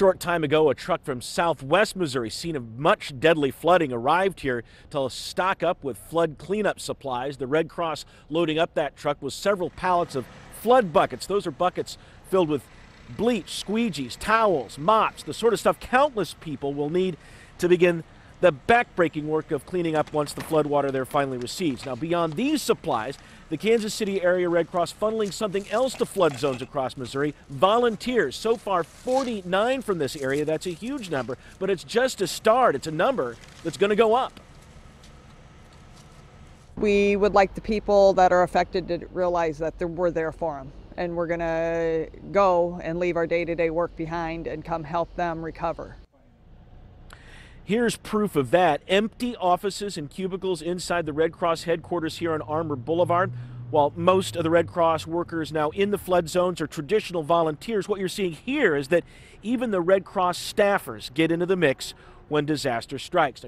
short time ago, a truck from southwest Missouri, scene of much deadly flooding, arrived here to stock up with flood cleanup supplies. The Red Cross loading up that truck with several pallets of flood buckets. Those are buckets filled with bleach, squeegees, towels, mops, the sort of stuff countless people will need to begin the backbreaking work of cleaning up once the floodwater there finally recedes. Now, beyond these supplies, the Kansas City area Red Cross funneling something else to flood zones across Missouri, volunteers. So far, 49 from this area. That's a huge number, but it's just a start. It's a number that's going to go up. We would like the people that are affected to realize that we're there for them, and we're going to go and leave our day-to-day work behind and come help them recover. Here's proof of that. Empty offices and cubicles inside the Red Cross headquarters here on Armour Boulevard. While most of the Red Cross workers now in the flood zones are traditional volunteers, what you're seeing here is that even the Red Cross staffers get into the mix when disaster strikes.